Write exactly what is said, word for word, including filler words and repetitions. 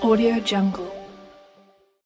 AudioJungle.